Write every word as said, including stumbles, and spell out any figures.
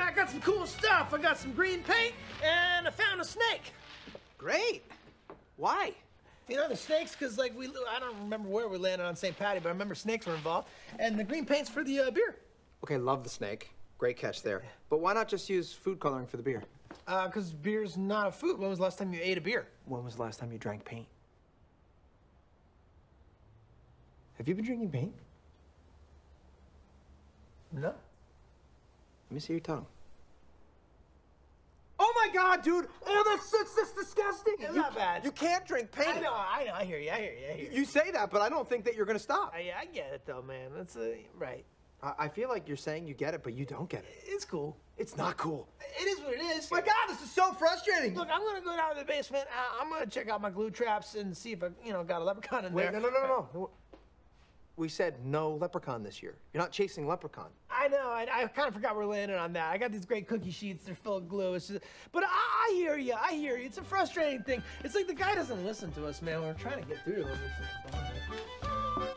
out and I got some cool stuff. I got some green paint and I found a snake. Great. Why? You know, the snakes, because, like, we, I don't remember where we landed on Saint Patty, but I remember snakes were involved. And the green paint's for the uh, beer. Okay, love the snake. Great catch there. But why not just use food coloring for the beer? Uh, because beer's not a food. When was the last time you ate a beer? When was the last time you drank paint? Have you been drinking paint? No. Let me see your tongue. Oh my God, dude! Oh, that's that's, that's disgusting. It's not bad. You can't drink paint. I know, I know. I hear you. I hear you. I hear you. You say that, but I don't think that you're gonna stop. I, I get it though, man. That's uh, right. I, I feel like you're saying you get it, but you don't get it. It's cool. It's not cool. It is what it is. My God, this is so frustrating. Look, I'm gonna go down to the basement. I, I'm gonna check out my glue traps and see if I, you know, got a leprechaun in Wait, there. Wait, no, no, no, no. We said no leprechaun this year. You're not chasing leprechaun. I know. I, I kind of forgot we're landing on that. I got these great cookie sheets. They're full of glue. It's just, but I, I hear you. I hear you. It's a frustrating thing. It's like the guy doesn't listen to us, man. We're trying to get through to him.